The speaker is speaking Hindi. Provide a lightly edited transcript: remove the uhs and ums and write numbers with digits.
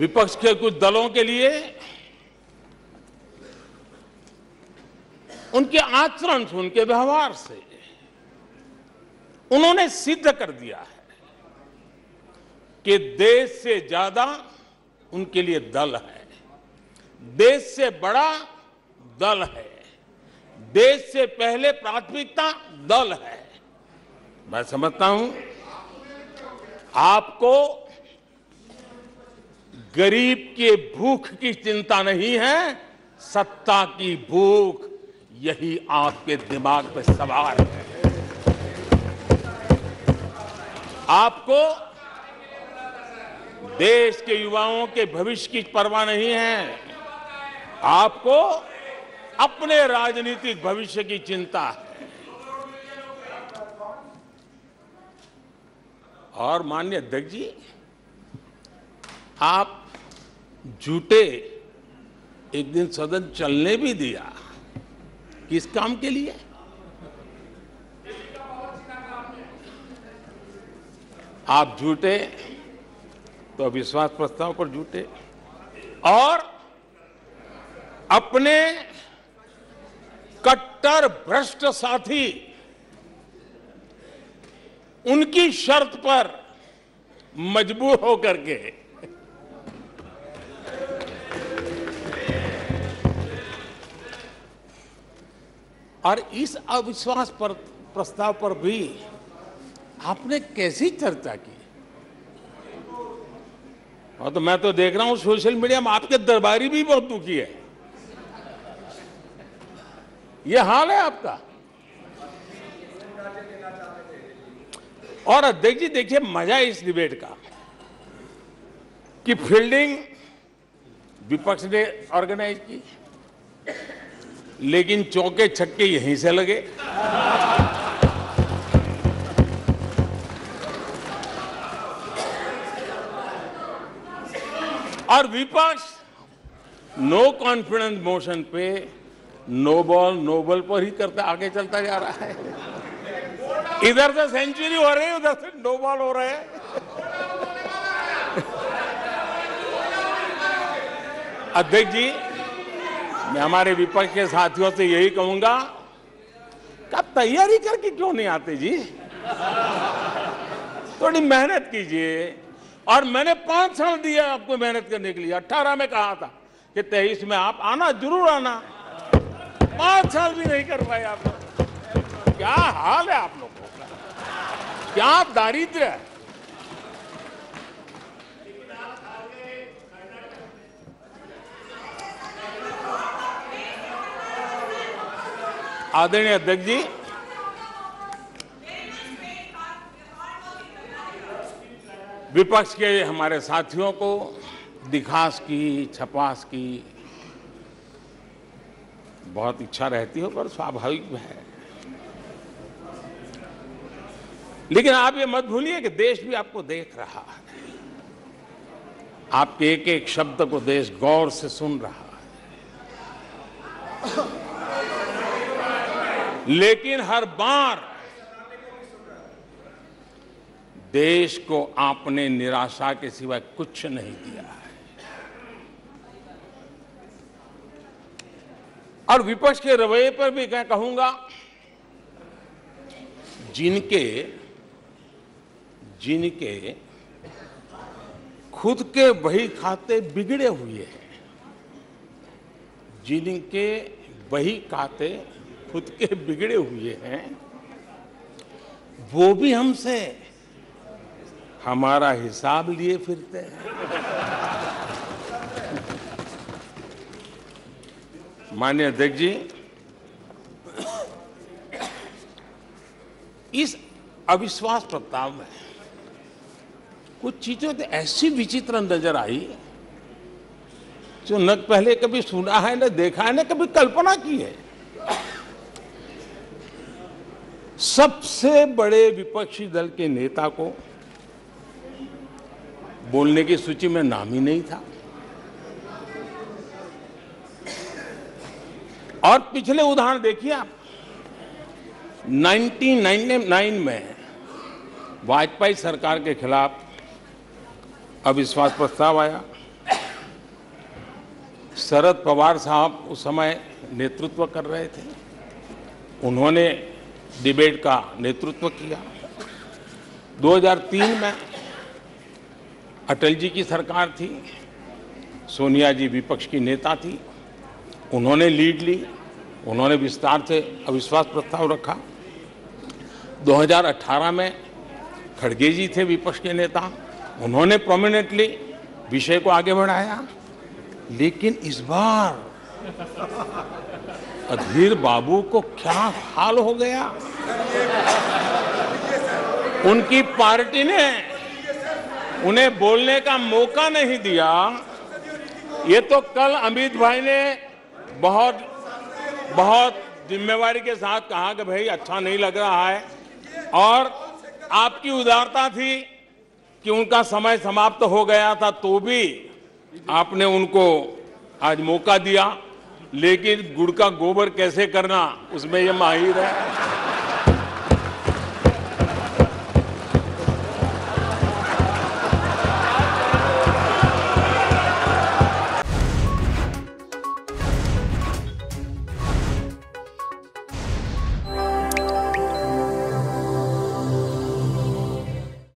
विपक्ष के कुछ दलों के लिए उनके आचरण से, उनके व्यवहार से उन्होंने सिद्ध कर दिया है कि देश से ज्यादा उनके लिए दल है, देश से बड़ा दल है, देश से पहले प्राथमिकता दल है। मैं समझता हूं आपको गरीब के भूख की चिंता नहीं है, सत्ता की भूख, यही आपके दिमाग पे सवार है। आपको देश के युवाओं के भविष्य की परवाह नहीं है, आपको अपने राजनीतिक भविष्य की चिंता है। और माननीय अध्यक्ष जी, आप झूठे एक दिन सदन चलने भी दिया, किस काम के लिए? आप झूठे तो अविश्वास प्रस्ताव पर झूठे, और अपने कट्टर भ्रष्ट साथी उनकी शर्त पर मजबूर होकर के और इस अविश्वास पर प्रस्ताव पर भी आपने कैसी चर्चा की? और तो मैं तो देख रहा हूं सोशल मीडिया में आपके दरबारी भी बहुत दुखी है, ये हाल है आपका। और अध्यक्ष जी देखिए, मजा इस डिबेट का कि फील्डिंग विपक्ष ने ऑर्गेनाइज की, लेकिन चौके छक्के यहीं से लगे। और विपक्ष नो कॉन्फिडेंस मोशन पे नो बॉल नो बॉल पर ही करता आगे चलता जा रहा है। इधर से सेंचुरी हो रही है, उधर से नो बॉल हो रहे हैं। अध्यक्ष जी, मैं हमारे विपक्ष के साथियों से यही कहूंगा, आप तैयारी करके क्यों नहीं आते जी? थोड़ी मेहनत कीजिए। और मैंने 5 साल दिया आपको मेहनत करने के लिए। 18 में कहा था कि 23 में आप आना, जरूर आना। 5 साल भी नहीं कर पाए आप लोग। क्या हाल है आप लोगों का, क्या दारिद्र्य है। आदरणीय अध्यक्ष जी, विपक्ष के हमारे साथियों को दिखास की, छपास की बहुत इच्छा रहती हो, पर स्वाभाविक है। लेकिन आप ये मत भूलिए कि देश भी आपको देख रहा है, आपके एक एक शब्द को देश गौर से सुन रहा है। लेकिन हर बार देश को आपने निराशा के सिवाय कुछ नहीं दिया है। और विपक्ष के रवैये पर भी मैं कहूंगा, जिनके खुद के वही खाते बिगड़े हुए हैं, जिनके वही खाते खुद के बिगड़े हुए हैं, वो भी हमसे हमारा हिसाब लिए फिरते हैं। माननीय अध्यक्ष जी, इस अविश्वास प्रस्ताव में कुछ चीजें तो ऐसी विचित्र नजर आई जो न पहले कभी सुना है, न देखा है, न कभी कल्पना की है। सबसे बड़े विपक्षी दल के नेता को बोलने की सूची में नाम ही नहीं था, और पिछले उदाहरण देखिए आप, 1999 में वाजपेयी सरकार के खिलाफ अविश्वास प्रस्ताव आया, शरद पवार साहब उस समय नेतृत्व कर रहे थे, उन्होंने डिबेट का नेतृत्व किया। 2003 में अटल जी की सरकार थी, सोनिया जी विपक्ष की नेता थी, उन्होंने लीड ली, उन्होंने विस्तार से अविश्वास प्रस्ताव रखा। 2018 में खड़गे जी थे विपक्ष के नेता, उन्होंने प्रोमिनेंटली विषय को आगे बढ़ाया। लेकिन इस बार अधीर बाबू को क्या हाल हो गया, उनकी पार्टी ने उन्हें बोलने का मौका नहीं दिया। ये तो कल अमित भाई ने बहुत बहुत जिम्मेवारी के साथ कहा कि भाई अच्छा नहीं लग रहा है, और आपकी उदारता थी कि उनका समय समाप्त हो गया था तो भी आपने उनको आज मौका दिया। लेकिन गुड़ का गोबर कैसे करना उसमें ये माहिर है।